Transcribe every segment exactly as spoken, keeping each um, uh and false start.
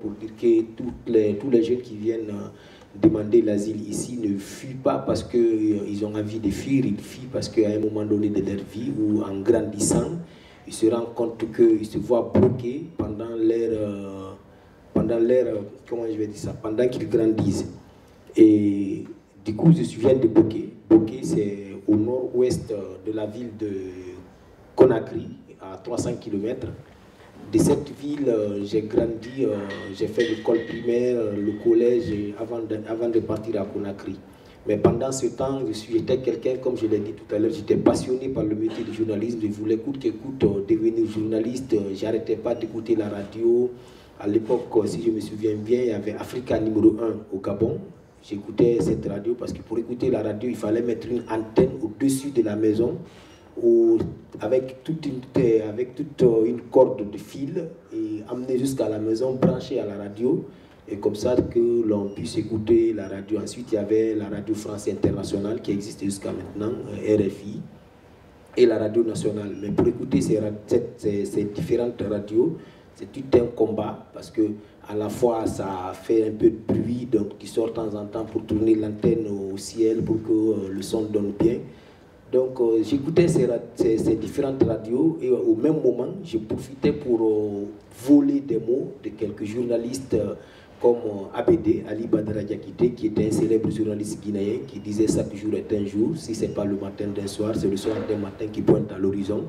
pour dire que toutes les, tous les jeunes qui viennent demander l'asile ici ne fuient pas parce qu'ils ont envie de fuir, ils fuient parce qu'à un moment donné de leur vie ou en grandissant, ils se rendent compte qu'ils se voient bloqués pendant leur, euh, pendant leur, comment je vais dire ça, pendant qu'ils grandissent. Et du coup, je viens de Boké. Boké, c'est au nord-ouest de la ville de Conakry, à trois cents kilomètres. De cette ville, j'ai grandi, j'ai fait l'école primaire, le collège, avant de, avant de partir à Conakry. Mais pendant ce temps, j'étais quelqu'un, comme je l'ai dit tout à l'heure, j'étais passionné par le métier du journalisme. Je voulais coûte que coûte devenir journaliste. J'arrêtais pas d'écouter la radio. À l'époque, si je me souviens bien, il y avait Africa numéro un au Gabon. J'écoutais cette radio parce que pour écouter la radio, il fallait mettre une antenne au-dessus de la maison où, avec, toute une, avec toute une corde de fil et amener jusqu'à la maison, brancher à la radio. Et comme ça que l'on puisse écouter la radio. Ensuite, il y avait la radio France Internationale qui existait jusqu'à maintenant, R F I, et la radio nationale. Mais pour écouter ces, ces, ces différentes radios, c'est tout un combat parce que à la fois ça fait un peu de bruit donc qui sort de temps en temps pour tourner l'antenne au ciel pour que euh, le son donne bien. Donc euh, j'écoutais ces, ces, ces différentes radios et euh, au même moment je profitais pour euh, voler des mots de quelques journalistes euh, comme euh, Abdoulaye Ali Badara Diakité qui était un célèbre journaliste guinéen qui disait chaque jour est un jour, si ce n'est pas le matin d'un soir, c'est le soir d'un matin qui pointe à l'horizon.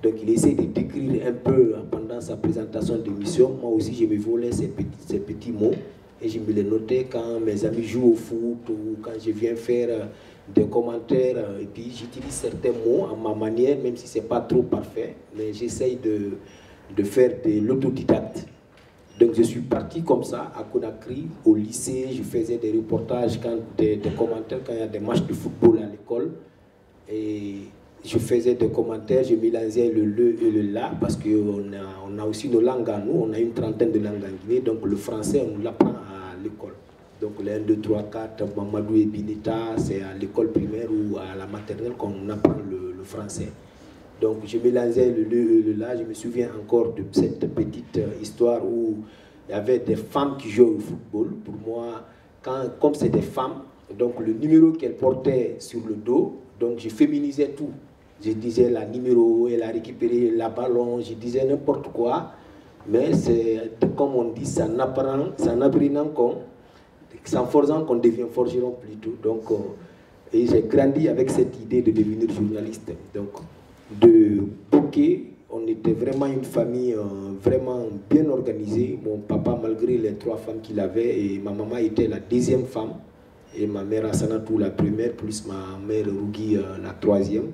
Donc il essaie de décrire un peu pendant sa présentation d'émission. Moi aussi, je me volais ces petits, ces petits mots et je me les notais quand mes amis jouent au foot ou quand je viens faire des commentaires. Et puis j'utilise certains mots à ma manière, même si ce n'est pas trop parfait, mais j'essaye de, de faire de l'autodidacte. Donc je suis parti comme ça à Conakry, au lycée. Je faisais des reportages, quand, des, des commentaires quand il y a des matchs de football à l'école. Et je faisais des commentaires, je mélangeais le le et le la parce qu'on a, on a aussi nos langues à nous, on a une trentaine de langues en Guinée, donc le français on l'apprend à l'école. Donc les un, deux, trois, quatre, Mamadou et Bineta, c'est à l'école primaire ou à la maternelle qu'on apprend le, le français. Donc je mélangeais le le et le la, je me souviens encore de cette petite histoire où il y avait des femmes qui jouaient au football. Pour moi, quand, comme c'est des femmes, donc le numéro qu'elles portaient sur le dos, donc je féminisais tout. Je disais la numéro, elle a récupéré la ballon, je disais n'importe quoi. Mais c'est comme on dit, c'est en apprenant qu'on, en forgeant qu'on devient forgeron plutôt. Donc, et j'ai grandi avec cette idée de devenir journaliste. Donc, de Boké, on était vraiment une famille euh, vraiment bien organisée. Mon papa, malgré les trois femmes qu'il avait, et ma maman était la deuxième femme, et ma mère Assanatou la première, plus ma mère Rougui euh, la troisième.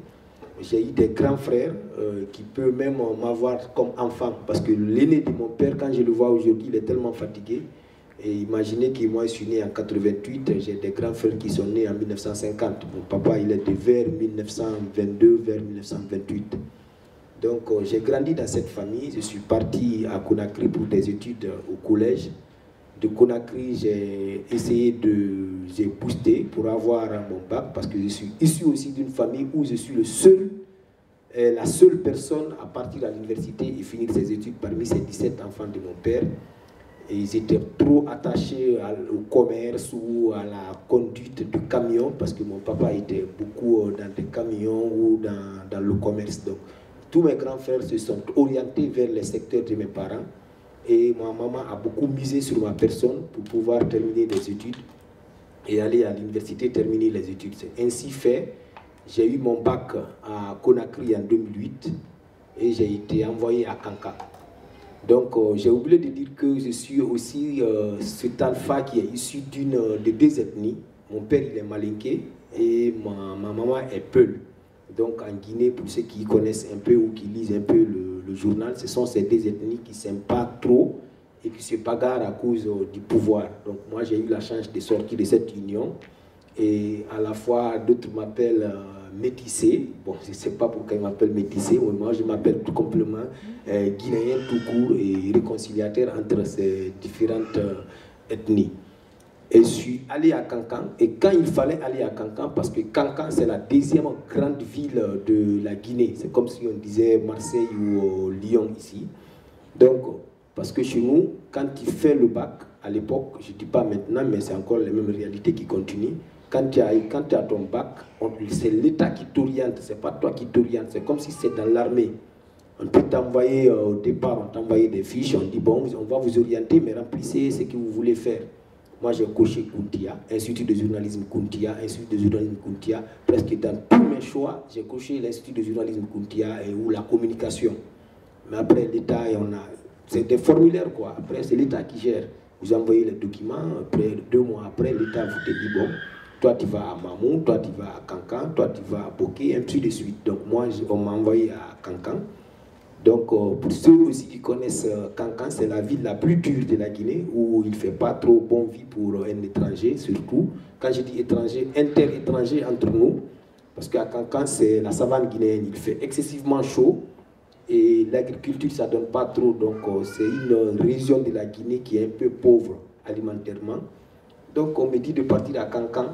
J'ai eu des grands frères euh, qui peuvent même euh, m'avoir comme enfant. Parce que l'aîné de mon père, quand je le vois aujourd'hui, il est tellement fatigué. Et imaginez que moi, je suis né en quatre-vingt-huit. J'ai des grands frères qui sont nés en mille neuf cent cinquante. Mon papa, il était vers mille neuf cent vingt-deux, vers mille neuf cent vingt-huit. Donc, euh, j'ai grandi dans cette famille. Je suis parti à Conakry pour des études euh, au collège. De Conakry, j'ai essayé de... J'ai boosté pour avoir mon bac parce que je suis issu aussi d'une famille où je suis le seul, la seule personne à partir à l'université et finir ses études parmi ces dix-sept enfants de mon père. Et ils étaient trop attachés au commerce ou à la conduite du camion parce que mon papa était beaucoup dans des camions ou dans, dans le commerce. Donc, tous mes grands frères se sont orientés vers les secteurs de mes parents. Et ma maman a beaucoup misé sur ma personne pour pouvoir terminer des études et aller à l'université terminer les études. C'est ainsi fait, j'ai eu mon bac à Conakry en deux mille huit et j'ai été envoyé à Kankan. Donc euh, j'ai oublié de dire que je suis aussi euh, cet alpha qui est issu d'une, de deux ethnies. Mon père il est malinké et ma, ma maman est peul. Donc en Guinée, pour ceux qui connaissent un peu ou qui lisent un peu le, le journal, ce sont ces deux ethnies qui ne s'aiment pas trop et qui se bagarrent à cause euh, du pouvoir. Donc moi j'ai eu la chance de sortir de cette union et à la fois d'autres m'appellent euh, métissé. Bon, je ne sais pas pourquoi ils m'appellent métissé, mais moi je m'appelle tout simplement euh, guinéen tout court et réconciliateur entre ces différentes euh, ethnies. Et je suis allé à Kankan, et quand il fallait aller à Kankan, parce que Kankan c'est la deuxième grande ville de la Guinée, c'est comme si on disait Marseille ou euh, Lyon ici. Donc Parce que chez nous, quand tu fais le bac, à l'époque, je ne dis pas maintenant, mais c'est encore les mêmes réalités qui continuent. Quand tu as, quand tu as ton bac, c'est l'État qui t'oriente, c'est pas toi qui t'oriente. C'est comme si c'est dans l'armée. On peut t'envoyer euh, au départ, on t'envoyait des fiches, on dit bon, on va vous orienter, mais remplissez ce que vous voulez faire. Moi, j'ai coché Kuntia, Institut de journalisme Kuntia, Institut de journalisme Kuntia. Presque dans tous mes choix, j'ai coché l'Institut de journalisme Kuntia et ou la communication. Mais après, l'État, c'est des formulaires, quoi. Après, c'est l'État qui gère. Vous envoyez les documents, après, deux mois après, l'État vous te dit bon, toi, tu vas à Mamou, toi, tu vas à Kankan, toi, tu vas à Boké, ainsi de suite. Donc, moi, on m'a envoyé à Kankan. Donc, pour ceux aussi qui connaissent Kankan, c'est la ville la plus dure de la Guinée, où il ne fait pas trop bon vie pour un étranger, surtout. Quand je dis étranger, inter-étranger entre nous, parce qu'à Kankan, c'est la savane guinéenne, il fait excessivement chaud, et l'agriculture, ça ne donne pas trop. Donc, c'est une région de la Guinée qui est un peu pauvre alimentairement. Donc, on me dit de partir à Kankan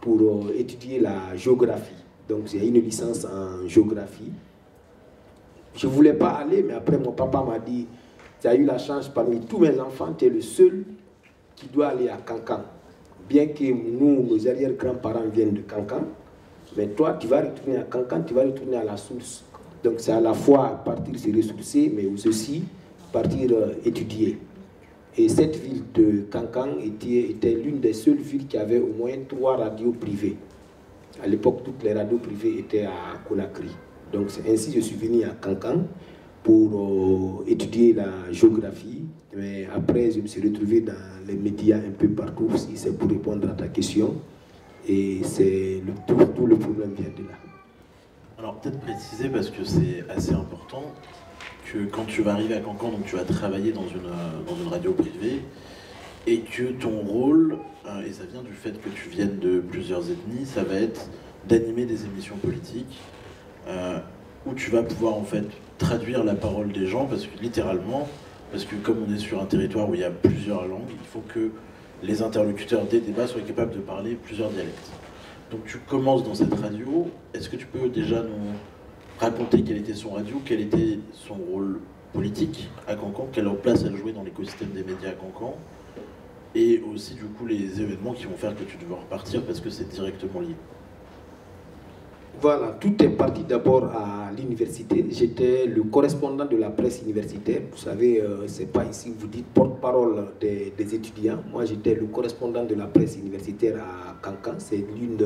pour étudier la géographie. Donc, j'ai une licence en géographie. Je ne voulais pas aller, mais après, mon papa m'a dit, tu as eu la chance parmi tous mes enfants, tu es le seul qui doit aller à Kankan. Bien que nous, nos arrière-grands-parents viennent de Kankan, mais toi, tu vas retourner à Kankan, tu vas retourner à la source. Donc, c'est à la fois partir se ressourcer, mais aussi partir euh, étudier. Et cette ville de Kankan était, était l'une des seules villes qui avait au moins trois radios privées. À l'époque, toutes les radios privées étaient à Conakry. Donc c'est ainsi que je suis venu à Kankan pour euh, étudier la géographie. Mais après, je me suis retrouvé dans les médias un peu partout, si c'est pour répondre à ta question. Et c'est le, tout, tout le problème vient de là. Alors peut-être préciser, parce que c'est assez important, que quand tu vas arriver à Kankan, donc tu vas travailler dans une, dans une radio privée, et que ton rôle, euh, et ça vient du fait que tu viennes de plusieurs ethnies, ça va être d'animer des émissions politiques, Euh, où tu vas pouvoir en fait traduire la parole des gens, parce que littéralement, parce que comme on est sur un territoire où il y a plusieurs langues, il faut que les interlocuteurs des débats soient capables de parler plusieurs dialectes. Donc tu commences dans cette radio, est-ce que tu peux déjà nous raconter quelle était son radio, quel était son rôle politique à Kankan, quelle place elle jouait dans l'écosystème des médias à Kankan, et aussi du coup les événements qui vont faire que tu devras repartir parce que c'est directement lié. Voilà, tout est parti d'abord à l'université. J'étais le correspondant de la presse universitaire. Vous savez, euh, c'est pas ici que vous dites porte-parole des, des étudiants. Moi, j'étais le correspondant de la presse universitaire à Kankan. C'est l'une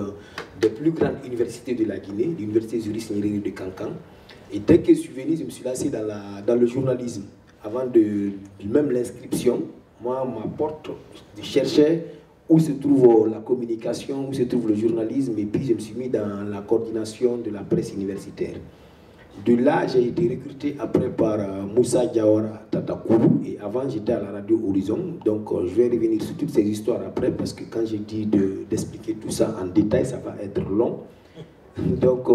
des plus grandes universités de la Guinée, l'université Juris-Nyerere de Kankan. Et dès que je suis venu, je me suis lancé dans, la, dans le journalisme. Avant de, même l'inscription, moi, ma porte, je cherchais où se trouve la communication, où se trouve le journalisme, et puis je me suis mis dans la coordination de la presse universitaire. De là, j'ai été recruté après par Moussa Diawara Tatakourou, et avant j'étais à la radio Horizon, donc je vais revenir sur toutes ces histoires après, parce que quand j'ai dit d'expliquer de, tout ça en détail, ça va être long. Donc,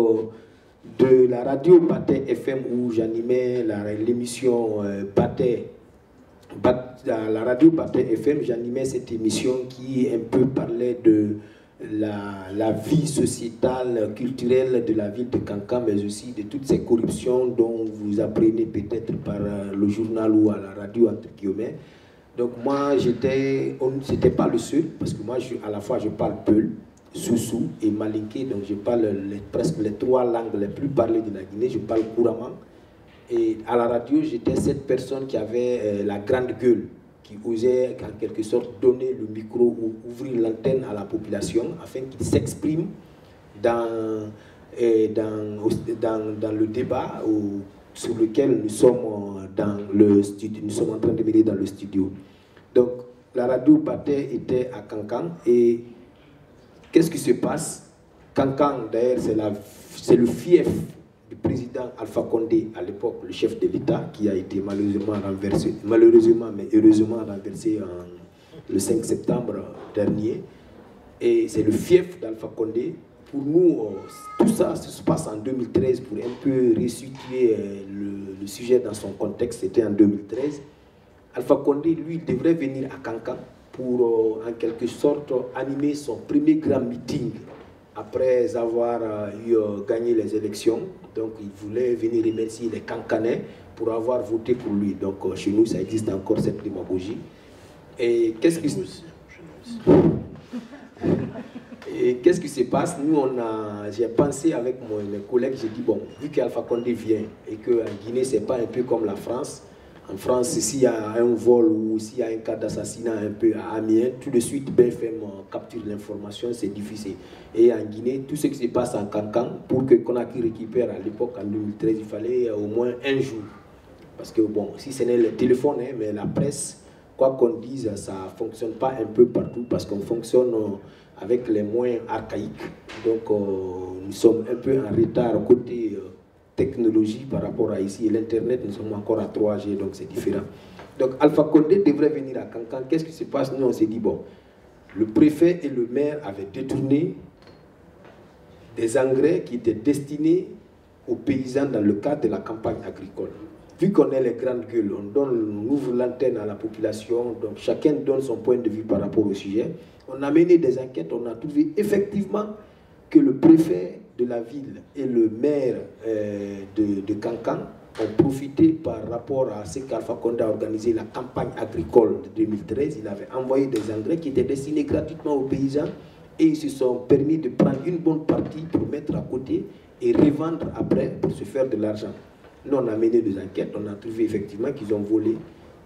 de la radio Pathé F M, où j'animais l'émission Pathé, à la radio Pathé F M, j'animais cette émission qui un peu parlait de la, la vie sociétale, culturelle de la ville de Kankan, mais aussi de toutes ces corruptions dont vous apprenez peut-être par le journal ou à la radio, entre guillemets. Donc moi, j'étais, c'était pas le seul, parce que moi, je, à la fois, je parle Peul, Soussou et Malinké, donc je parle les, presque les trois langues les plus parlées de la Guinée, je parle couramment. Et à la radio, j'étais cette personne qui avait euh, la grande gueule, qui osait en quelque sorte donner le micro ou ouvrir l'antenne à la population afin qu'ils s'expriment dans, euh, dans, dans, dans le débat au, sur lequel nous sommes, dans le studio, nous sommes en train de mener dans le studio. Donc la radio Pathé était à Kankan, et qu'est-ce qui se passe? Kankan, d'ailleurs, c'est le fief du président Alpha Condé, à l'époque le chef de l'État, qui a été malheureusement renversé, malheureusement mais heureusement renversé en, le cinq septembre dernier. Et c'est le fief d'Alpha Condé. Pour nous, tout ça se passe en deux mille treize, pour un peu resituer le, le sujet dans son contexte, c'était en deux mille treize. Alpha Condé, lui, devrait venir à Kankan pour, en quelque sorte, animer son premier grand meeting après avoir eu gagné les élections. Donc il voulait venir remercier les Kankanais pour avoir voté pour lui. Donc chez nous, ça existe encore cette démagogie. Et qu'est-ce qui se Et qu'est-ce qui se passe? Nous, on a, j'ai pensé avec mon collègue, j'ai dit, bon, vu qu'Alpha Condé vient et qu'en Guinée, c'est pas un peu comme la France. En France, s'il y a un vol ou s'il y a un cas d'assassinat un peu à Amiens, tout de suite, B F M capture l'information, c'est difficile. Et en Guinée, tout ce qui se passe en Kankan, pour que Conakry récupère à l'époque, en deux mille treize, il fallait au moins un jour. Parce que, bon, si ce n'est le téléphone, hein, mais la presse, quoi qu'on dise, ça ne fonctionne pas un peu partout parce qu'on fonctionne avec les moyens archaïques. Donc, euh, nous sommes un peu en retard côté euh, technologie par rapport à ici. Et l'Internet, nous sommes encore à trois G, donc c'est différent. Donc, Alpha Condé devrait venir à Kankan. Qu'est-ce qui se passe? Nous, on s'est dit, bon, le préfet et le maire avaient détourné des engrais qui étaient destinés aux paysans dans le cadre de la campagne agricole. Vu qu'on est les grandes gueules, on, donne, on ouvre l'antenne à la population, donc chacun donne son point de vue par rapport au sujet. On a mené des enquêtes, on a trouvé effectivement que le préfet de la ville et le maire euh, de, de Kankan ont profité par rapport à ce qu'Alpha Condé a organisé la campagne agricole de deux mille treize. Il avait envoyé des engrais qui étaient destinés gratuitement aux paysans et ils se sont permis de prendre une bonne partie pour mettre à côté et revendre après pour se faire de l'argent. Nous, on a mené des enquêtes, on a trouvé effectivement qu'ils ont volé.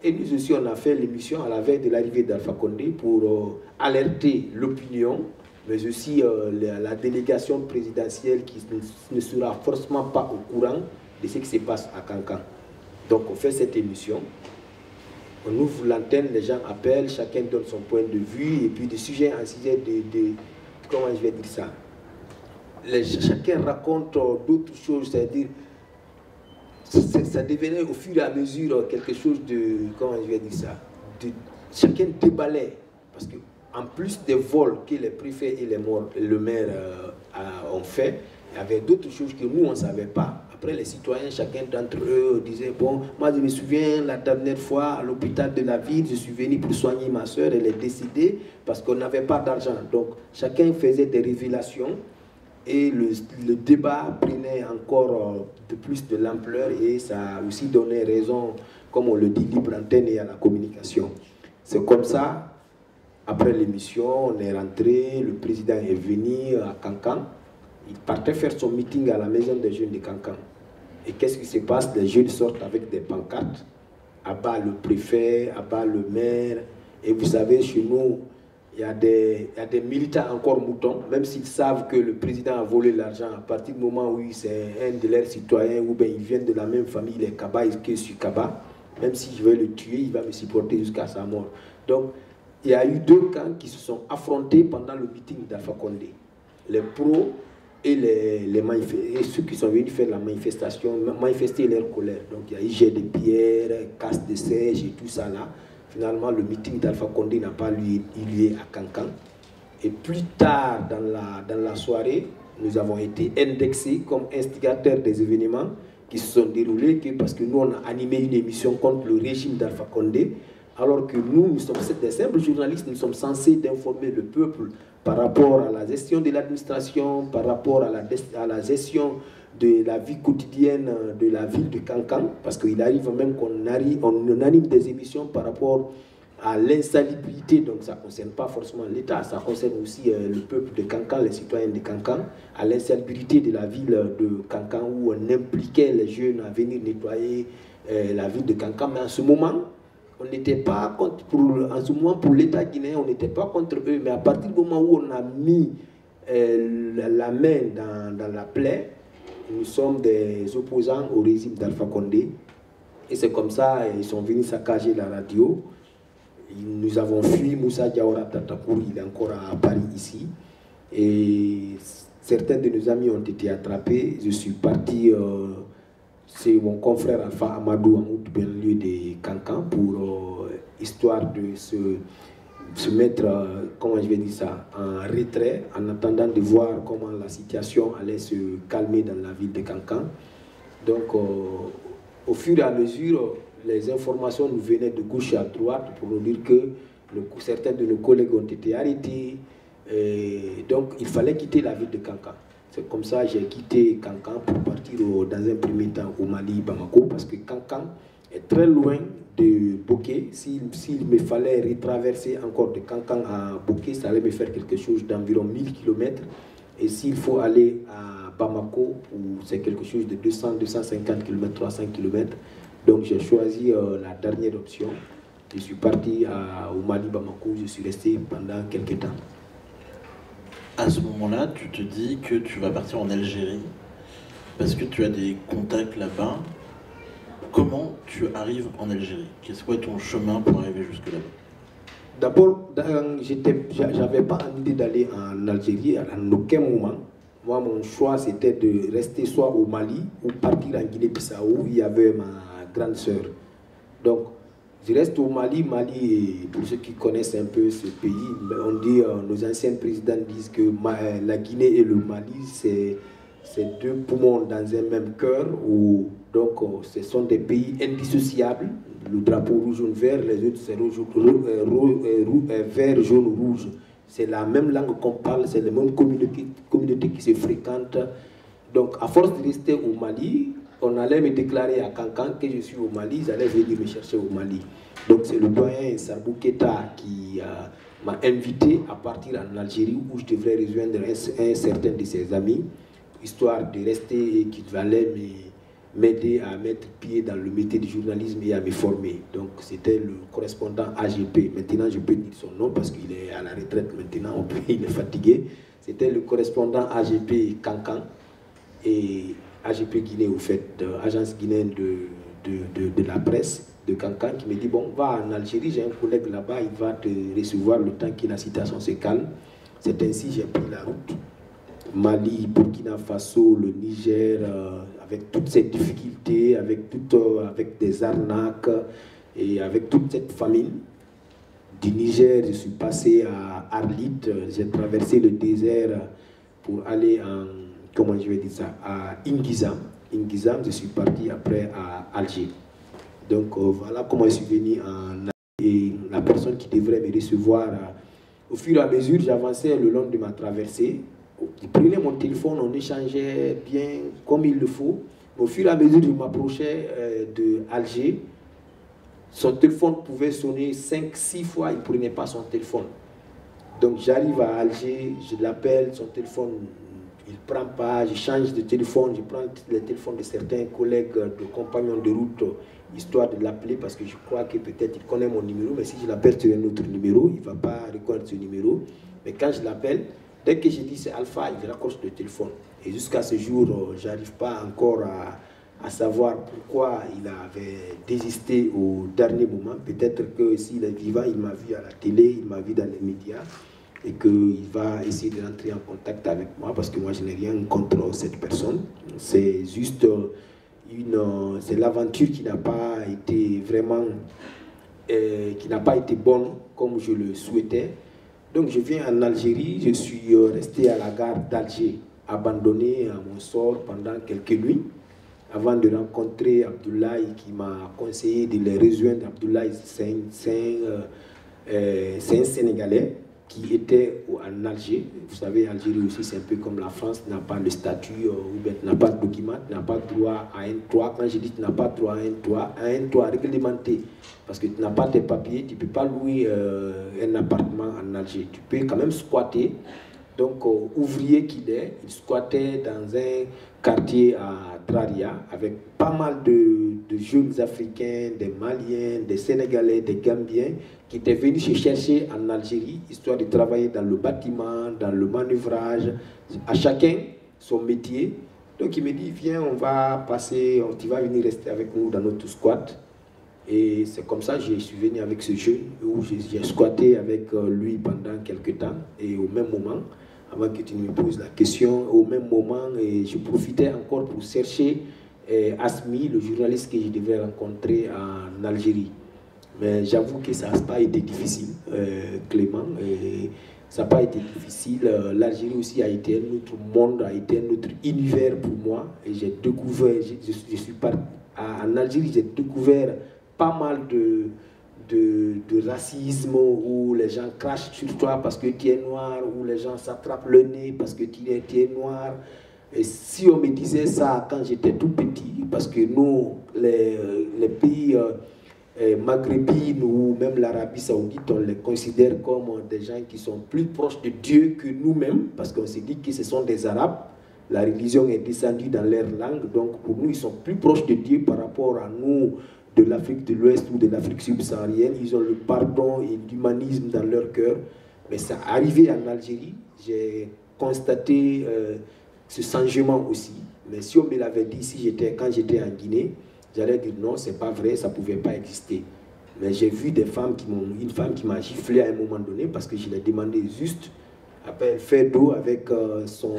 Et nous aussi, on a fait l'émission à la veille de l'arrivée d'Alpha Condé pour euh, alerter l'opinion, mais aussi euh, la, la délégation présidentielle qui ne, ne sera forcément pas au courant de ce qui se passe à Kankan. Donc, on fait cette émission, on ouvre l'antenne, les gens appellent, chacun donne son point de vue, et puis de sujet en sujet de, de, de comment je vais dire ça, les, chacun raconte euh, d'autres choses, c'est-à-dire ça devenait au fur et à mesure quelque chose de, comment je vais dire ça, de, chacun déballait. Parce qu'en plus des vols que les préfets et les morts, le maire euh, ont fait, il y avait d'autres choses que nous, on ne savait pas. Après, les citoyens, chacun d'entre eux disait, bon, moi je me souviens la dernière fois à l'hôpital de la ville, je suis venu pour soigner ma soeur, elle est décédée parce qu'on n'avait pas d'argent. Donc chacun faisait des révélations. Et le, le débat prenait encore de plus de l'ampleur et ça a aussi donné raison, comme on le dit, libre antenne et à la communication. C'est comme ça, après l'émission, on est rentré, le président est venu à Kankan. Il partait faire son meeting à la maison des jeunes de Kankan. Et qu'est-ce qui se passe? Les jeunes sortent avec des pancartes, abat le préfet, abat le maire. Et vous savez, chez nous, Il y, a des, il y a des militants encore moutons, même s'ils savent que le président a volé l'argent, à partir du moment où c'est un de leurs citoyens, ou bien ils viennent de la même famille, les Kaba, que je suis Kaba, même si je vais le tuer, il va me supporter jusqu'à sa mort. Donc, il y a eu deux camps qui se sont affrontés pendant le meeting d'Alpha Condé. Les pros et, les, les et ceux qui sont venus faire la manifestation, manifester leur colère. Donc, il y a eu jet de pierre, casse de sèche et tout ça là. Finalement, le meeting d'Alpha Condé n'a pas lieu, lieu à Kankan. Et plus tard dans la, dans la soirée, nous avons été indexés comme instigateurs des événements qui se sont déroulés que parce que nous, on a animé une émission contre le régime d'Alpha Condé, alors que nous, nous sommes des simples journalistes, nous sommes censés informer le peuple par rapport à la gestion de l'administration, par rapport à la, à la gestion de la vie quotidienne de la ville de Kankan, parce qu'il arrive même qu'on arrive, on anime des émissions par rapport à l'insalubrité, donc ça ne concerne pas forcément l'État, ça concerne aussi euh, le peuple de Kankan, les citoyens de Kankan, à l'insalubrité de la ville de Kankan, où on impliquait les jeunes à venir nettoyer euh, la ville de Kankan, mais en ce moment, on n'était pas contre, pour, en ce moment pour l'État guinéen, on n'était pas contre eux, mais à partir du moment où on a mis euh, la main dans, dans la plaie, nous sommes des opposants au régime d'Alpha Condé. Et c'est comme ça, ils sont venus saccager la radio. Nous avons fui Moussa Diawara Tatakourou, il est encore à Paris ici. Et certains de nos amis ont été attrapés. Je suis parti, euh, c'est mon confrère Alpha Amadou Amoud, bien lieu de Kankan, pour euh, histoire de se, se mettre, euh, comment je vais dire ça, en retrait, en attendant de voir comment la situation allait se calmer dans la ville de Kankan. Donc, euh, au fur et à mesure, les informations nous venaient de gauche à droite pour nous dire que le, certains de nos collègues ont été arrêtés. Et donc, il fallait quitter la ville de Kankan. C'est comme ça que j'ai quitté Kankan pour partir au, dans un premier temps au Mali, Bamako, parce que Kankan est très loin de Boké. S'il me fallait retraverser encore de Kankan à Boké, ça allait me faire quelque chose d'environ mille kilomètres. Et s'il faut aller à Bamako, où c'est quelque chose de deux cents, deux cent cinquante kilomètres, trois cents kilomètres, donc j'ai choisi euh, la dernière option. Je suis parti à, au Mali, Bamako, je suis resté pendant quelques temps. À ce moment-là, tu te dis que tu vas partir en Algérie parce que tu as des contacts là-bas. Comment tu arrives en Algérie? Quel est ton chemin pour arriver jusque là-bas? D'abord, j'avais pas envie d'aller en Algérie à aucun moment. Moi, mon choix, c'était de rester soit au Mali ou partir en Guinée-Bissau où il y avait ma grande sœur. Donc, je reste au Mali. Mali, pour ceux qui connaissent un peu ce pays, on dit, nos anciens présidents disent que la Guinée et le Mali, c'est deux poumons dans un même cœur. Où, donc, ce sont des pays indissociables. Le drapeau rouge, jaune, vert, les autres, c'est rouge, vert, jaune, rouge. C'est la même langue qu'on parle, c'est les mêmes communautés, communautés qui se fréquentent. Donc, à force de rester au Mali, on allait me déclarer à Kankan que je suis au Mali, ils allaient venir me chercher au Mali. Donc c'est le doyen Sabou Keta qui euh, m'a invité à partir en Algérie où je devrais rejoindre un, un certain de ses amis, histoire de rester et qu'il allait m'aider à mettre pied dans le métier du journalisme et à me former. Donc c'était le correspondant A G P. Maintenant je peux dire son nom parce qu'il est à la retraite maintenant, on peut, il est fatigué. C'était le correspondant A G P Kankan et A G P Guinée, au fait, euh, agence guinéenne de, de, de, de la presse de Kankan, qui me dit, bon, va en Algérie, j'ai un collègue là-bas, il va te recevoir le temps que la situation se calme. C'est ainsi j'ai pris la route. Mali, Burkina Faso, le Niger, euh, avec toutes ces difficultés, avec, tout, euh, avec des arnaques et avec toute cette famine. Du Niger, je suis passé à Arlit, j'ai traversé le désert pour aller en... Comment je vais dire ça, à In Guezzam. In Guezzam, je suis parti après à Alger. Donc euh, voilà comment je suis venu en Algérie. Et la personne qui devrait me recevoir, euh, au fur et à mesure, j'avançais le long de ma traversée. Je prenais mon téléphone, on échangeait bien comme il le faut. Au fur et à mesure, je m'approchais euh, de Alger. Son téléphone pouvait sonner cinq six fois, il ne prenait pas son téléphone. Donc j'arrive à Alger, je l'appelle, son téléphone... Il ne prend pas, je change de téléphone, je prends le téléphone de certains collègues, de compagnons de route, histoire de l'appeler parce que je crois que peut-être il connaît mon numéro, mais si je l'appelle sur un autre numéro, il ne va pas reconnaître ce numéro. Mais quand je l'appelle, dès que je dis c'est Alpha, il raccroche le téléphone. Et jusqu'à ce jour, je n'arrive pas encore à, à savoir pourquoi il avait désisté au dernier moment. Peut-être que s'il est vivant, il m'a vu à la télé, il m'a vu dans les médias. Et qu'il va essayer de rentrer en contact avec moi parce que moi je n'ai rien contre cette personne. C'est juste une, c'est l'aventure qui n'a pas été vraiment, euh, qui n'a pas été bonne comme je le souhaitais. Donc je viens en Algérie, je suis resté à la gare d'Alger, abandonné à mon sort pendant quelques nuits, avant de rencontrer Abdoulaye qui m'a conseillé de les rejoindre. Abdoulaye, c'est euh, euh, un Sénégalais qui était en Alger. Vous savez, l'Algérie aussi, c'est un peu comme la France, n'a pas le statut, euh, n'a pas de document, n'a pas droit à un droit. Quand je dis tu n'as pas droit à un droit, à un droit réglementé, parce que tu n'as pas tes papiers, tu ne peux pas louer euh, un appartement en Alger. Tu peux quand même squatter. Donc, euh, ouvrier qu'il est, il squattait dans un quartier à Draria, avec pas mal de, de jeunes Africains, des Maliens, des Sénégalais, des Gambiens, qui étaient venus se chercher en Algérie, histoire de travailler dans le bâtiment, dans le manœuvrage, à chacun son métier. Donc il me dit, viens, on va passer, tu vas venir rester avec nous dans notre squat. Et c'est comme ça que je suis venu avec ce jeune, où j'ai squatté avec lui pendant quelques temps. Et au même moment, avant que tu me poses la question, au même moment, et je profitais encore pour chercher eh, Asmi, le journaliste que je devais rencontrer en Algérie. Mais j'avoue que ça n'a pas été difficile, euh, Clément, et ça n'a pas été difficile. L'Algérie aussi a été un autre monde, a été un autre univers pour moi. Et j'ai découvert, je, je suis parti en Algérie, j'ai découvert pas mal de, de, de racisme où les gens crachent sur toi parce que tu es noir, où les gens s'attrapent le nez parce que tu es, tu es noir. Et si on me disait ça quand j'étais tout petit, parce que nous, les, les pays euh, maghrébins ou même l'Arabie Saoudite, on les considère comme des gens qui sont plus proches de Dieu que nous-mêmes, parce qu'on se dit que ce sont des Arabes. La religion est descendue dans leur langue, donc pour nous, ils sont plus proches de Dieu par rapport à nous, de l'Afrique de l'Ouest ou de l'Afrique subsaharienne. Ils ont le pardon et l'humanisme dans leur cœur. Mais ça arrivait en Algérie, j'ai constaté euh, ce changement aussi. Mais si on me l'avait dit, si j'étais, quand j'étais en Guinée, j'allais dire non, c'est pas vrai, ça ne pouvait pas exister. Mais j'ai vu des femmes qui m'ont, une femme qui m'a giflé à un moment donné parce que je l'ai demandé juste. Après, elle fait d'eau avec euh, son,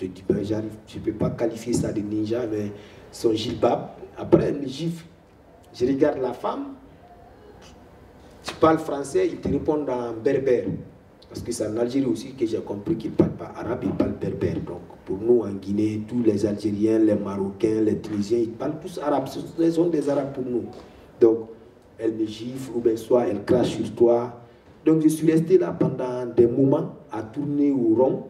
je dis, ben, je peux pas qualifier ça de ninja, mais son jilbab. Après, elle me gifle. Je regarde la femme, tu parles français, ils te répondent en berbère. Parce que c'est en Algérie aussi que j'ai compris qu'ils ne parlent pas arabe, ils parlent berbère. Donc pour nous, en Guinée, tous les Algériens, les Marocains, les Tunisiens, ils parlent tous arabe. Ce sont des Arabes pour nous. Donc, elle me gifle, ou bien soit elle crache sur toi. Donc je suis resté là pendant des moments à tourner au rond,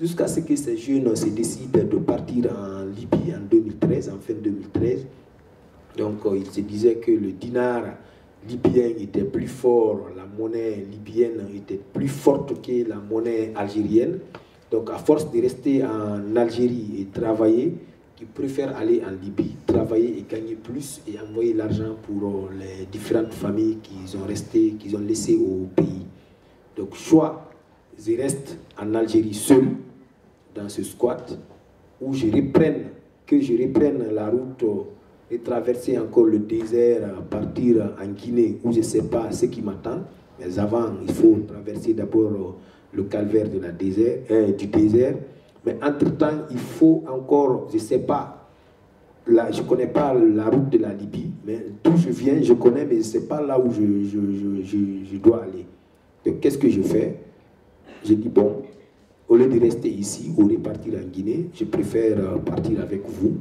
jusqu'à ce que ces jeunes se décident de partir en Libye en deux mille treize, en fin deux mille treize. Donc ils se disaient que le dinar libyen était plus fort, la monnaie libyenne était plus forte que la monnaie algérienne. Donc à force de rester en Algérie et travailler, ils préfèrent aller en Libye, travailler et gagner plus et envoyer l'argent pour les différentes familles qu'ils ont restées, qu'ils ont laissées au pays. Donc soit je reste en Algérie seul, dans ce squat, ou je reprenne, que je reprenne la route et traverser encore le désert, partir en Guinée, où je ne sais pas ce qui m'attend. Mais avant, il faut traverser d'abord le calvaire de la désert, euh, du désert. Mais entre-temps, il faut encore, je ne sais pas, là, je ne connais pas la route de la Libye, mais d'où je viens, je connais, mais je ne sais pas là où je, je, je, je, je dois aller. Donc, qu'est-ce que je fais? Je dis, bon, au lieu de rester ici ou de partir en Guinée, je préfère partir avec vous.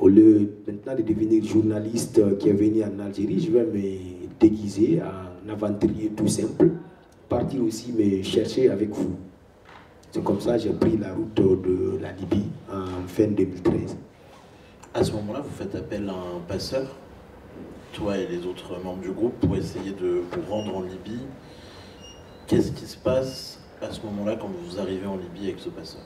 Au lieu maintenant de devenir journaliste qui est venu en Algérie, je vais me déguiser en aventurier tout simple, partir aussi me chercher avec vous. C'est comme ça que j'ai pris la route de la Libye en fin deux mille treize. À ce moment-là, vous faites appel à un passeur, toi et les autres membres du groupe, pour essayer de vous rendre en Libye. Qu'est-ce qui se passe à ce moment-là quand vous arrivez en Libye avec ce passeur?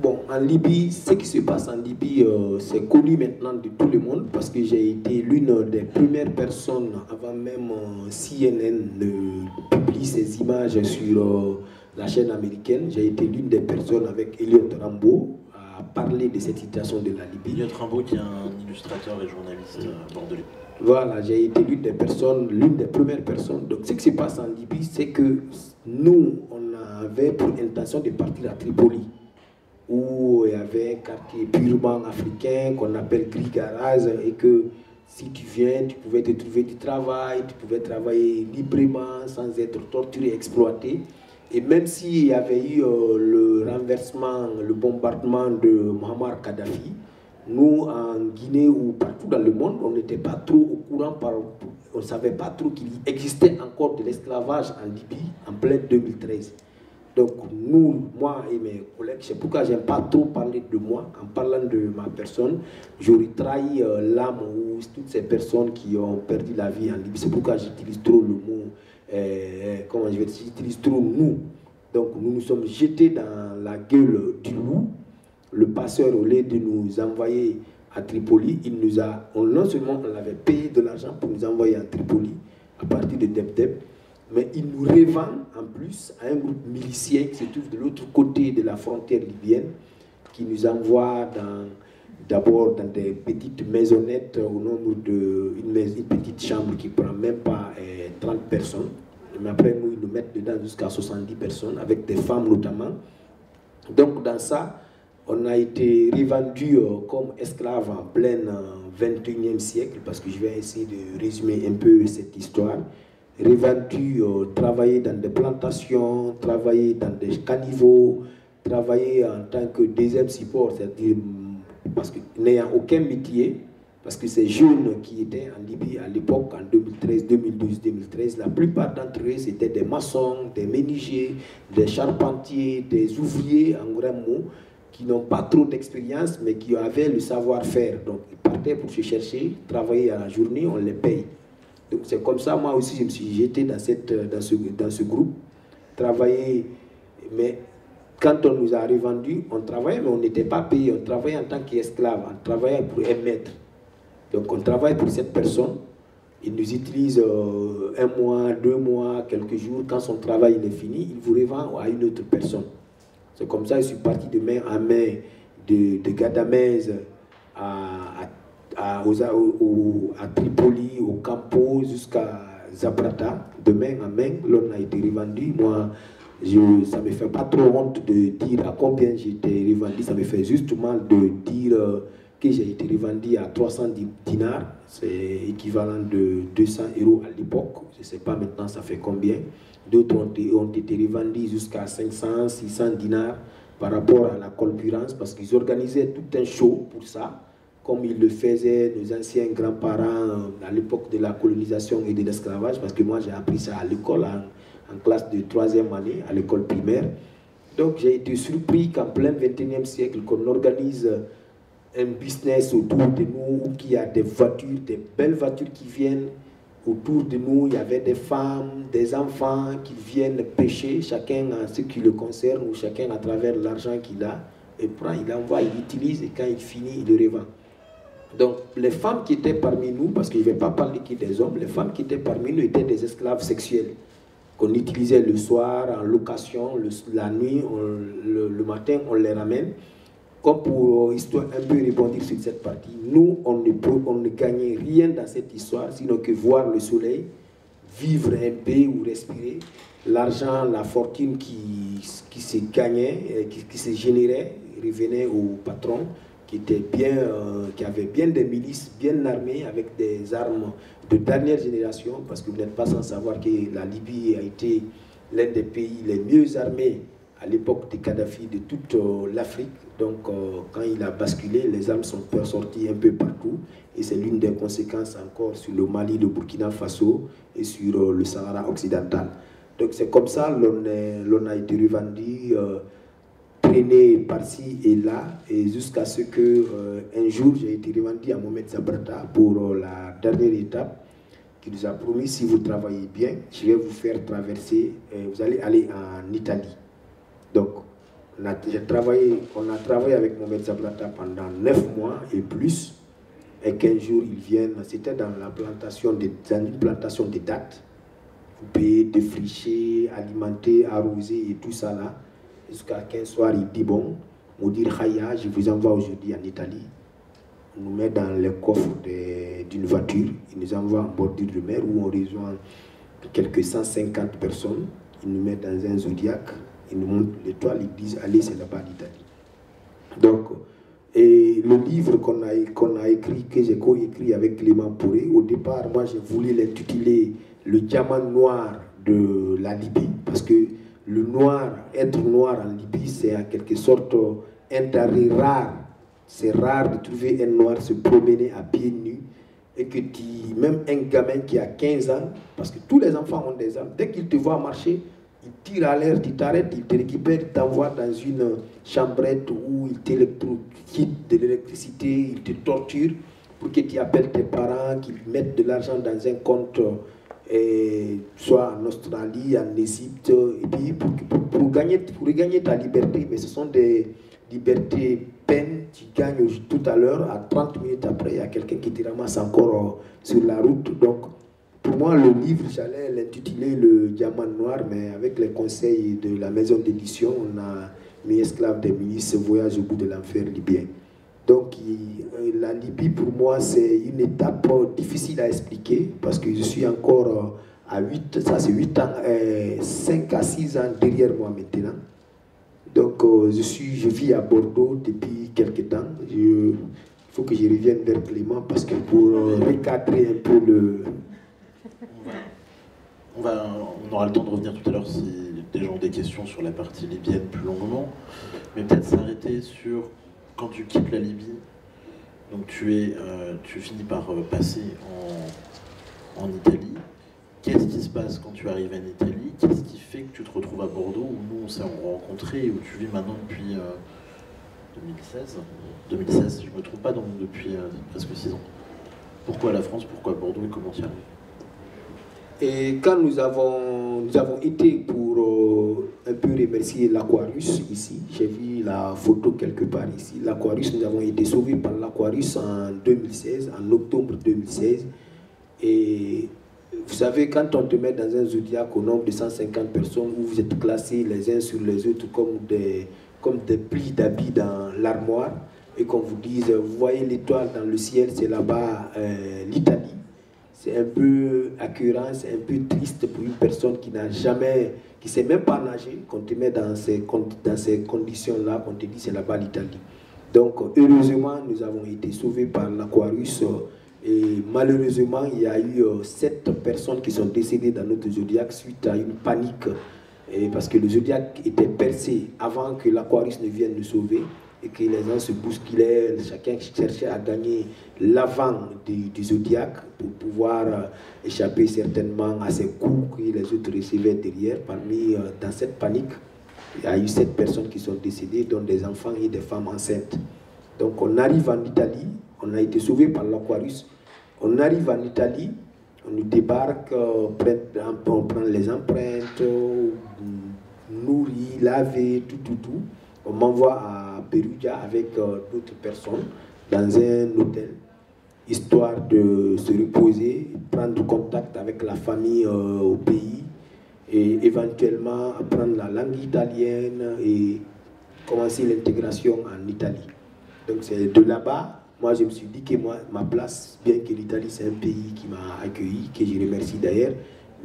Bon, en Libye, ce qui se passe en Libye, euh, c'est connu maintenant de tout le monde parce que j'ai été l'une des premières personnes, avant même euh, C N N ne publie ses images sur euh, la chaîne américaine, j'ai été l'une des personnes avec Éliot Rimbaud à parler de cette situation de la Libye. Éliot Rimbaud qui est un illustrateur et journaliste euh, bordelais. Voilà, j'ai été l'une des personnes, l'une des premières personnes. Donc ce qui se passe en Libye, c'est que nous, on avait pour intention de partir à Tripoli, où il y avait un quartier purement africain qu'on appelle Grigaraz et que si tu viens, tu pouvais te trouver du travail, tu pouvais travailler librement sans être torturé, exploité. Et même s'il y avait eu le renversement, le bombardement de Mohamed Kadhafi, nous en Guinée ou partout dans le monde, on n'était pas trop au courant, par, on ne savait pas trop qu'il existait encore de l'esclavage en Libye en plein deux mille treize. Donc nous, moi et mes collègues, c'est pourquoi j'aime pas trop parler de moi. En parlant de ma personne, j'aurais trahi euh, l'âme ou toutes ces personnes qui ont perdu la vie en Libye. C'est pourquoi j'utilise trop le mot, euh, comment je vais dire, j'utilise trop nous. Donc nous nous sommes jetés dans la gueule du loup. Le passeur, au lieu de nous envoyer à Tripoli, il nous a, on, non seulement on avait payé de l'argent pour nous envoyer à Tripoli, à partir de Debdeb, mais il nous revend en plus à un groupe milicien qui se trouve de l'autre côté de la frontière libyenne, qui nous envoie d'abord dans, dans des petites maisonnettes au nombre de une, une petite chambre qui ne prend même pas eh, trente personnes. Mais après nous, ils nous mettent dedans jusqu'à soixante-dix personnes, avec des femmes notamment. Donc dans ça, on a été revendus euh, comme esclaves en plein euh, vingt et unième siècle, parce que je vais essayer de résumer un peu cette histoire. Revendu, euh, travailler dans des plantations, travailler dans des caniveaux, travailler en tant que deuxième support, c'est-à-dire parce que n'ayant aucun métier, Parce que ces jeunes qui étaient en Libye à l'époque, en deux mille treize, deux mille douze, deux mille treize, la plupart d'entre eux, c'était des maçons, des ménagers, des charpentiers, des ouvriers, en gros mots, qui n'ont pas trop d'expérience, mais qui avaient le savoir-faire. Donc, ils partaient pour se chercher, travailler à la journée, on les paye. Donc, c'est comme ça, moi aussi, je me suis jeté dans, cette, dans, ce, dans ce groupe, travailler, mais... Quand on nous a revendu, on travaillait, mais on n'était pas payé. On travaillait en tant qu'esclave, on travaillait pour un maître. Donc on travaille pour cette personne. Il nous utilise euh, un mois, deux mois, quelques jours. Quand son travail est fini, il vous revend à une autre personne. C'est comme ça, je suis parti de main en main de, de Gadamès à, à, à, aux, aux, à Tripoli, au Campo, jusqu'à Sabrata. De main en main, l'on a été revendu. Moi, Je, ça ne me fait pas trop honte de dire à combien j'ai été revendu, ça me fait juste mal de dire que j'ai été revendu à trois cents dinars, c'est équivalent de deux cents euros à l'époque, je ne sais pas maintenant ça fait combien. D'autres ont, ont été revendus jusqu'à cinq cents, six cents dinars par rapport à la concurrence, parce qu'ils organisaient tout un show pour ça, comme ils le faisaient nos anciens grands-parents à l'époque de la colonisation et de l'esclavage, parce que moi j'ai appris ça à l'école, hein, en classe de troisième année, à l'école primaire. Donc j'ai été surpris qu'en plein vingt et unième siècle, qu'on organise un business autour de nous, où il y a des voitures, des belles voitures qui viennent autour de nous, il y avait des femmes, des enfants qui viennent pêcher, chacun en ce qui le concerne, ou chacun à travers l'argent qu'il a, il prend, il envoie, il utilise, et quand il finit, il le revend. Donc les femmes qui étaient parmi nous, parce que je ne vais pas parler que des hommes, les femmes qui étaient parmi nous étaient des esclaves sexuels, qu'on utilisait le soir, en location, le, la nuit, on, le, le matin, on les ramène. Comme pour, histoire, un peu rebondir sur cette partie, nous, on ne, peut, on ne gagnait rien dans cette histoire, sinon que voir le soleil, vivre un peu ou respirer. L'argent, la fortune qui, qui se gagnait, qui, qui se générait, revenait au patron, qui, était bien, euh, qui avait bien des milices, bien armées, avec des armes de dernière génération, parce que vous n'êtes pas sans savoir que la Libye a été l'un des pays les mieux armés à l'époque de Kadhafi de toute euh, l'Afrique. Donc euh, quand il a basculé, les armes sont sorties un peu partout, et c'est l'une des conséquences encore sur le Mali, le Burkina Faso et sur euh, le Sahara occidental. Donc c'est comme ça l'on a été revendu, euh, traîné par-ci et là, et jusqu'à ce que euh, un jour j'ai été revendu à Mohamed Sabrata pour euh, la dernière étape, qui nous a promis, si vous travaillez bien, je vais vous faire traverser, euh, vous allez aller en Italie. Donc on a, travaillé, on a travaillé avec Mohamed Sabrata pendant neuf mois et plus, et quinze jours ils viennent, c'était dans la plantation de, dans une plantation de dattes, couper, défricher, alimenter, arroser et tout ça là. Jusqu'à quinze soirs, il dit bon, Moudir Khaya, je vous envoie aujourd'hui en Italie. On nous met dans le coffre d'une voiture, il nous envoie en bordure de mer où on rejoint quelques cent cinquante personnes. Il nous met dans un zodiac, il nous montre l'étoile, ils disent allez, c'est là-bas l'Italie. Donc, et le livre qu'on a, qu'on a écrit, que j'ai co-écrit avec Clément Pouré, au départ, moi je voulais l'intituler Le diamant noir de la Libye, parce que le noir, être noir en Libye, c'est en quelque sorte un taré rare. C'est rare de trouver un noir se promener à pieds nus, et que tu, même un gamin qui a quinze ans, parce que tous les enfants ont des armes, dès qu'ils te voient marcher, ils tirent à l'air, ils t'arrêtent, ils te récupèrent, ils t'envoient dans une chambrette où ils t'électrocutent de l'électricité, ils te torturent pour que tu appelles tes parents, qu'ils mettent de l'argent dans un compte, et soit en Australie, en Égypte, et puis pour, pour, pour, gagner, pour regagner ta liberté. Mais ce sont des libertés peines, tu gagnes tout à l'heure, à trente minutes après, il y a quelqu'un qui te ramasse encore sur la route. Donc, pour moi, le livre, j'allais l'intituler Le Diamant Noir, mais avec les conseils de la maison d'édition, on a mis Esclaves des milices, Voyage au bout de l'enfer libyen. Donc la Libye pour moi c'est une étape difficile à expliquer, parce que je suis encore à huit, ça c'est huit ans, cinq à six ans derrière moi maintenant. Donc je, suis, je vis à Bordeaux depuis quelques temps. Il faut que je revienne vers Clément, parce que pour recadrer un peu le... On, va, on aura le temps de revenir tout à l'heure si les gens ont des questions sur la partie libyenne plus longuement, mais peut-être s'arrêter sur... Quand tu quittes la Libye, Donc tu, es, euh, tu finis par passer en, en Italie. Qu'est-ce qui se passe quand tu arrives en Italie? Qu'est-ce qui fait que tu te retrouves à Bordeaux, où nous on s'est rencontrés et où tu vis maintenant depuis euh, deux mille seize, deux mille seize, je ne me trompe pas, donc depuis euh, presque six ans. Pourquoi la France? Pourquoi Bordeaux? Et comment tu y arrives? Et quand nous avons, nous avons été pour euh, un peu remercier l'Aquarius ici, j'ai vu la photo quelque part ici, l'Aquarius, nous avons été sauvés par l'Aquarius en deux mille seize, en octobre deux mille seize. Et vous savez, quand on te met dans un zodiaque au nombre de cent cinquante personnes, où vous êtes classés les uns sur les autres comme des, comme des plis d'habits dans l'armoire, et qu'on vous dise, vous voyez l'étoile dans le ciel, c'est là-bas euh, l'Italie. C'est un peu accueillant, c'est un peu triste pour une personne qui n'a jamais, qui ne sait même pas nager, qu'on te met dans ces, dans ces conditions-là, qu'on te dit c'est là-bas l'Italie. Donc heureusement, nous avons été sauvés par l'Aquarius et malheureusement, il y a eu sept personnes qui sont décédées dans notre zodiaque suite à une panique et parce que le zodiaque était percé avant que l'Aquarius ne vienne nous sauver. Et que les gens se bousculaient, chacun cherchait à gagner l'avant du, du zodiaque pour pouvoir euh, échapper certainement à ces coups que les autres recevaient derrière. Parmi, euh, dans cette panique, il y a eu sept personnes qui sont décédées, dont des enfants et des femmes enceintes. Donc on arrive en Italie, on a été sauvé par l'Aquarius, on arrive en Italie, on nous débarque, euh, prend, on prend les empreintes, euh, nourrit, laver, tout, tout, tout. On m'envoie à Perugia avec euh, d'autres personnes dans un hôtel, histoire de se reposer, prendre contact avec la famille euh, au pays et éventuellement apprendre la langue italienne et commencer l'intégration en Italie. Donc c'est de là-bas, moi je me suis dit que moi, ma place, bien que l'Italie c'est un pays qui m'a accueilli, que je remercie d'ailleurs,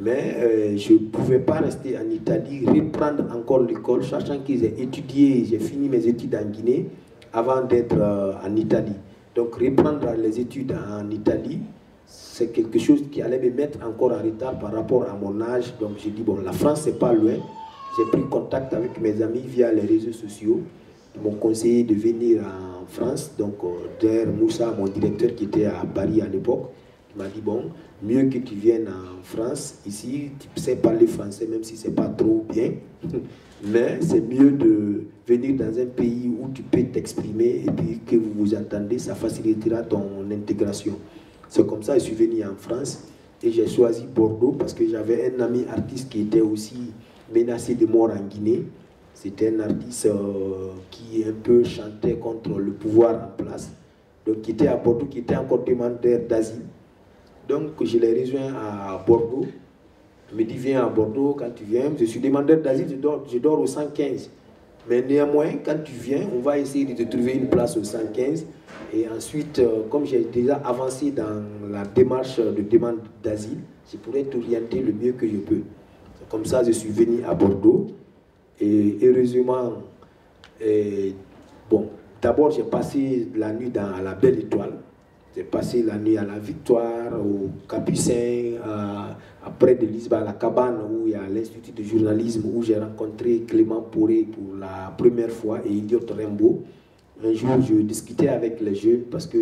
mais euh, je ne pouvais pas rester en Italie, reprendre encore l'école, sachant que j'ai étudié, j'ai fini mes études en Guinée avant d'être euh, en Italie. Donc reprendre les études en Italie, c'est quelque chose qui allait me mettre encore en retard par rapport à mon âge. Donc j'ai dit, bon, la France, c'est pas loin. J'ai pris contact avec mes amis via les réseaux sociaux. Ils m'ont conseillé de venir en France. Donc euh, Der Moussa, mon directeur qui était à Paris à l'époque, m'a dit, bon, mieux que tu viennes en France, ici, tu sais parler français, même si c'est pas trop bien, mais c'est mieux de venir dans un pays où tu peux t'exprimer et puis que vous vous entendez, ça facilitera ton intégration. C'est comme ça, je suis venu en France et j'ai choisi Bordeaux parce que j'avais un ami artiste qui était aussi menacé de mort en Guinée. C'était un artiste euh, qui un peu chantait contre le pouvoir en place, donc qui était à Bordeaux, qui était encore demandeur d'asile. Donc je l'ai rejoint à Bordeaux, il me dit viens à Bordeaux, quand tu viens, je suis demandeur d'asile, je dors, je dors au cent quinze. Mais néanmoins, quand tu viens, on va essayer de te trouver une place au cent quinze. Et ensuite, comme j'ai déjà avancé dans la démarche de demande d'asile, je pourrais t'orienter le mieux que je peux. Comme ça, je suis venu à Bordeaux. Et heureusement, et bon, d'abord j'ai passé la nuit dans la Belle Étoile. J'ai passé la nuit à la Victoire, au Capucin, à, après de Lisba, à la cabane, où il y a l'Institut de journalisme, où j'ai rencontré Clément Pouré pour la première fois et Éliot Rimbaud. Un jour, je discutais avec les jeunes parce que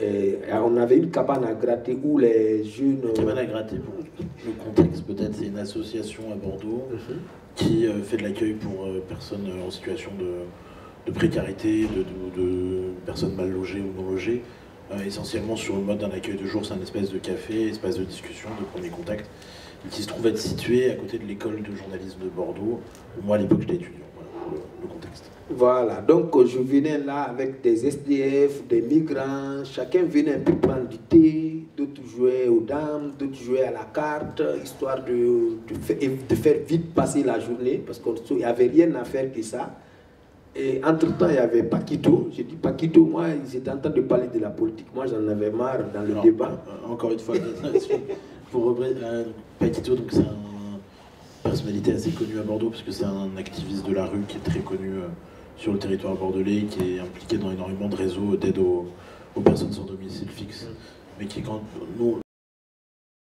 euh, on avait une cabane à gratter où les jeunes. Une cabane à gratter, pour le contexte peut-être, c'est une association à Bordeaux mm-hmm. qui euh, fait de l'accueil pour euh, personnes en situation de, de précarité, de, de, de personnes mal logées ou non logées. Euh, essentiellement sur le mode d'un accueil de jour, c'est un espèce de café, espace de discussion, de premier contact, et qui se trouve être situé à côté de l'école de journalisme de Bordeaux, où moi à l'époque j'étais étudiant, voilà, pour le, le contexte. Voilà, donc euh, je venais là avec des S D F, des migrants, chacun venait un peu prendre du thé, d'autres jouaient aux dames, d'autres jouaient à la carte, histoire de, de, fa de faire vite passer la journée, parce qu'il n'y avait rien à faire que ça. Et entre-temps, il y avait Paquito. J'ai dit, Paquito, moi, ils étaient en train de parler de la politique. Moi, j'en avais marre dans le Alors, débat. Euh, encore une fois, pour reprendre, euh, Paquito, donc c'est une personnalité assez connue à Bordeaux, parce que c'est un activiste de la rue qui est très connu euh, sur le territoire bordelais, qui est impliqué dans énormément de réseaux d'aide aux, aux personnes sans domicile fixe. Mais qui, quand nous,